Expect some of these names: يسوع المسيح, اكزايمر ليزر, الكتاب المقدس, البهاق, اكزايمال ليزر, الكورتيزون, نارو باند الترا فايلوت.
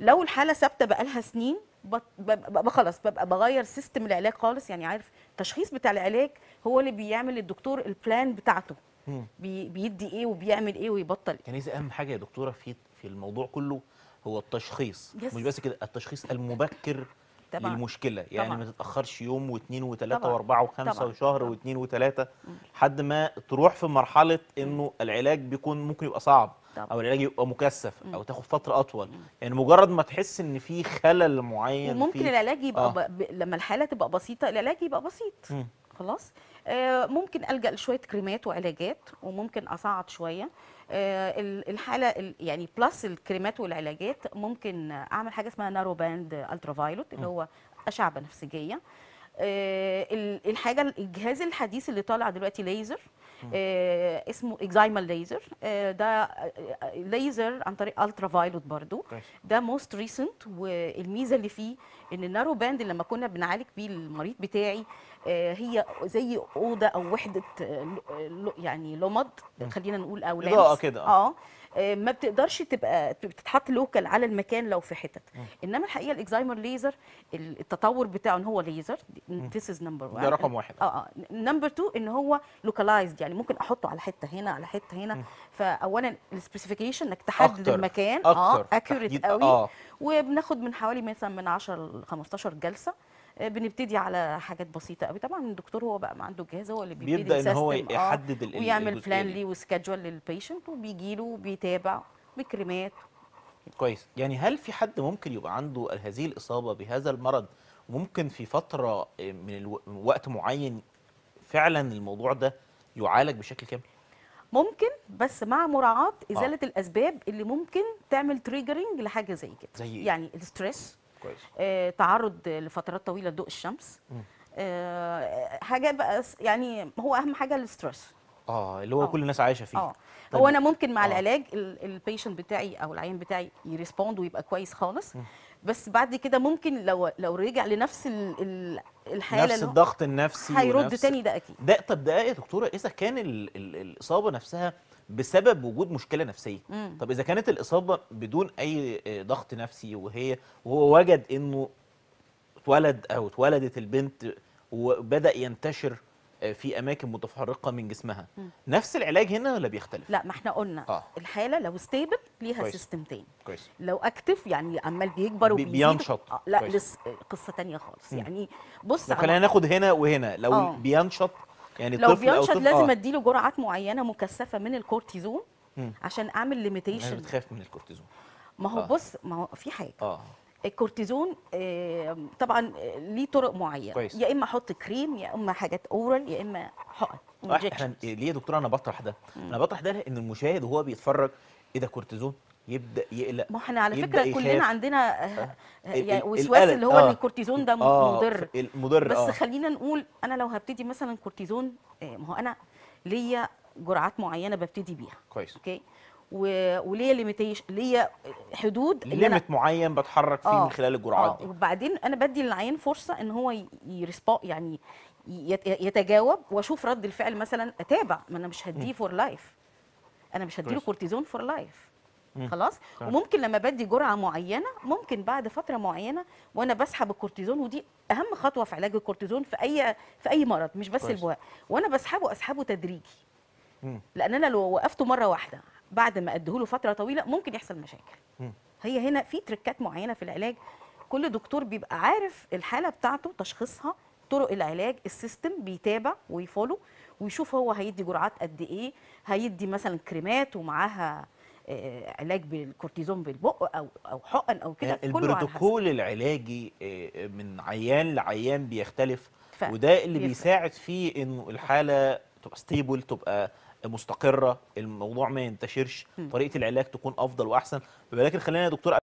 لو الحاله ثابته بقالها سنين ببقى خلاص ببقى بغير سيستم العلاج خالص. يعني عارف التشخيص بتاع العلاج هو اللي بيعمل للدكتور البلان بتاعته، بيدي ايه وبيعمل ايه ويبطل. يعني اذا اهم حاجه يا دكتوره في الموضوع كله هو التشخيص، مش بس كده، التشخيص المبكر طبعًا للمشكله. يعني طبعًا ما تتاخرش يوم واثنين وثلاثه واربعه وخمسه وشهر واثنين وثلاثه لحد ما تروح في مرحله انه العلاج بيكون ممكن يبقى صعب طبعًا، او العلاج يبقى مكثف او تاخد فتره اطول. يعني مجرد ما تحس ان في خلل معين ممكن العلاج يبقى لما الحاله تبقى بسيطه العلاج يبقى بسيط خلاص. ممكن ألجأ لشويه كريمات وعلاجات، وممكن اصعد شويه الحاله. يعني بلس الكريمات والعلاجات ممكن اعمل حاجه اسمها نارو باند الترا فايلوت اللي هو اشعه بنفسجيه. الحاجه الجهاز الحديث اللي طالع دلوقتي ليزر، اسمه اكزايمال ليزر. ده ليزر عن طريق الترا فايلوت برضو، ده موست ريسنت. والميزه اللي فيه ان النارو باند لما كنا بنعالج بيه المريض بتاعي هي زي اوضه او وحده، يعني لمض، خلينا نقول او لانس كده. ما بتقدرش تبقى بتتحط لوكال على المكان لو في حتت. انما الحقيقه الاكزايمر ليزر التطور بتاعه ان هو ليزر، ذيس از نمبر 1، ده رقم واحد. نمبر 2 ان هو لوكالايزد، يعني ممكن احطه على حته هنا على حته هنا. فاولا السبيسيفيكيشن انك تحدد المكان اكيوريت قوي. وبناخد من حوالي مثلا من 10 ل 15 جلسه. بنبتدي على حاجات بسيطه قوي. طبعا الدكتور هو بقى ما عنده الجهاز، هو اللي بيبدا ان هو يحدد ويعمل بلان ليه وسكادجول للبيشنت، وبيجي له وبيتابع بكريمات. كويس. يعني هل في حد ممكن يبقى عنده هذه الاصابه بهذا المرض وممكن في فتره من وقت معين فعلا الموضوع ده يعالج بشكل كامل؟ ممكن، بس مع مراعاه ازاله الاسباب اللي ممكن تعمل تريجرنج لحاجه زي كده. زي إيه؟ يعني الستريس، تعرض لفترات طويله لضوء الشمس. حاجه بقى يعني هو اهم حاجه الاسترس اللي هو كل الناس عايشه فيه. طيب. هو انا ممكن مع العلاج البيشنت بتاعي او العيان بتاعي يريسبوند ويبقى كويس خالص. بس بعد كده ممكن لو رجع لنفس الحاله، نفس الضغط النفسي هيرد تاني. ده اكيد. ده طب ده يا دكتوره اذا كان الاصابه نفسها بسبب وجود مشكله نفسيه. طب اذا كانت الاصابه بدون اي ضغط نفسي، وهو وجد انه اتولد او اتولدت البنت وبدا ينتشر في اماكن متفرقه من جسمها، نفس العلاج هنا ولا بيختلف؟ لا، ما احنا قلنا الحاله لو ستيبل ليها سيستم تاني. كويس. لو اكتف يعني عمال بيكبر وبينشط لا، قصه تانيه خالص. يعني بص، خلينا ناخد هنا وهنا. لو بينشط، يعني لو بينشط لازم اديله جرعات معينه مكثفه من الكورتيزون عشان اعمل ليميتيشن. انا بتخاف من الكورتيزون. ما هو بص، ما هو في حاجه الكورتيزون طبعا ليه طرق معينه. كويس. يا اما احط كريم، يا اما حاجات اورال، يا اما حقن. احنا ليه يا دكتوره انا بطرح ده؟ انا بطرح ده لان المشاهد وهو بيتفرج ايه ده كورتيزون يبدا يقلق. ما احنا على فكره كلنا عندنا يعني وسواس اللي هو ان الكورتيزون ده مضر. المضر بس خلينا نقول انا لو هبتدي مثلا كورتيزون، ما هو انا ليا جرعات معينه ببتدي بيها. كويس. اوكي. وليا ليميتيشن، ليا حدود، ليميت معين بتحرك فيه من خلال الجرعات دي. وبعدين انا بدي للعيان فرصه ان هو يريسبوند، يعني يتجاوب، واشوف رد الفعل. مثلا اتابع، ما انا مش هديه فور لايف، انا مش هديله كورتيزون فور لايف. خلاص. وممكن لما بدي جرعه معينه، ممكن بعد فتره معينه وانا بسحب الكورتيزون، ودي اهم خطوه في علاج الكورتيزون في اي مرض، مش بس البهاق. وانا اسحبه تدريجي، لان انا لو وقفته مره واحده بعد ما اديهوله فتره طويله ممكن يحصل مشاكل. هي هنا في تريكات معينه في العلاج، كل دكتور بيبقى عارف الحاله بتاعته، تشخيصها، طرق العلاج، السيستم، بيتابع ويفولو ويشوف هو هيدي جرعات قد ايه، هيدي مثلا كريمات ومعاها علاج بالكورتيزون بالبق او حقن او كده. البروتوكول العلاجي من عيان لعيان بيختلف، وده اللي بيساعد فيه انه الحاله تبقى ستيبل، تبقى مستقره، الموضوع ما ينتشرش، طريقه العلاج تكون افضل واحسن. ولكن خلينا يا دكتور